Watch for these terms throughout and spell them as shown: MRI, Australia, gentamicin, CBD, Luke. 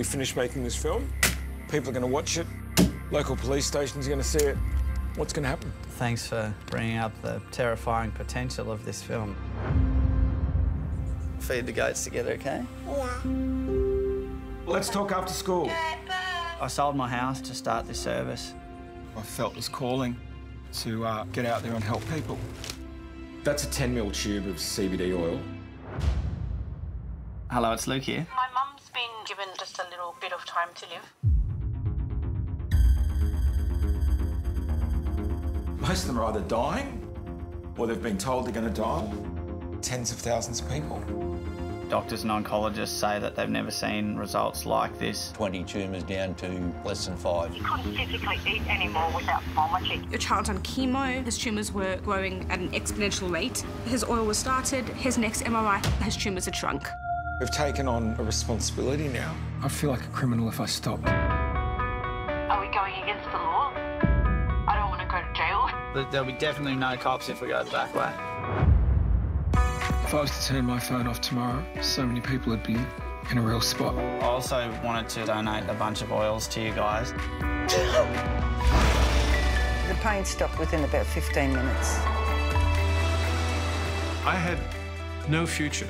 we finish making this film. People are going to watch it. Local police stations are going to see it. What's going to happen? Thanks for bringing up the terrifying potential of this film. Feed the goats together, OK? Yeah. Let's talk after school. I sold my house to start this service. I felt this calling to get out there and help people. That's a 10 mil tube of CBD oil. Hello, it's Luke here. My mum's been given just a little bit of time to live. Most of them are either dying or they've been told they're going to die. Tens of thousands of people. Doctors and oncologists say that they've never seen results like this. 20 tumours down to less than 5. You couldn't physically eat anymore without vomiting. Your child's on chemo. His tumours were growing at an exponential rate. His oil was started. His next MRI, his tumours had shrunk. We've taken on a responsibility now. I feel like a criminal if I stop. Are we going against the law? I don't want to go to jail. There'll be definitely no cops if we go the back way. If I was to turn my phone off tomorrow, so many people would be in a real spot. I also wanted to donate a bunch of oils to you guys. The pain stopped within about 15 minutes. I had no future.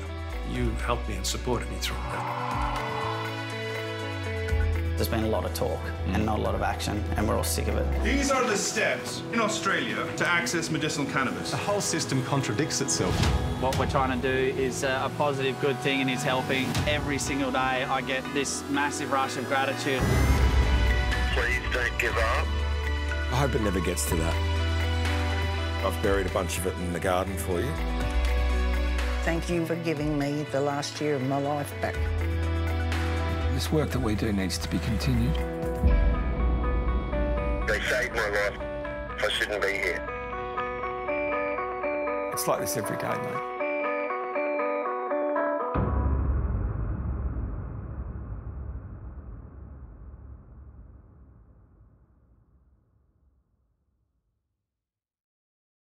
You helped me and supported me through that. There's been a lot of talk and not a lot of action, and we're all sick of it. These are the steps in Australia to access medicinal cannabis. The whole system contradicts itself. What we're trying to do is a positive, good thing, and it's helping. Every single day, I get this massive rush of gratitude. Please don't give up. I hope it never gets to that. I've buried a bunch of it in the garden for you. Thank you for giving me the last year of my life back. This work that we do needs to be continued. They saved my life. I shouldn't be here. It's like this every day, mate.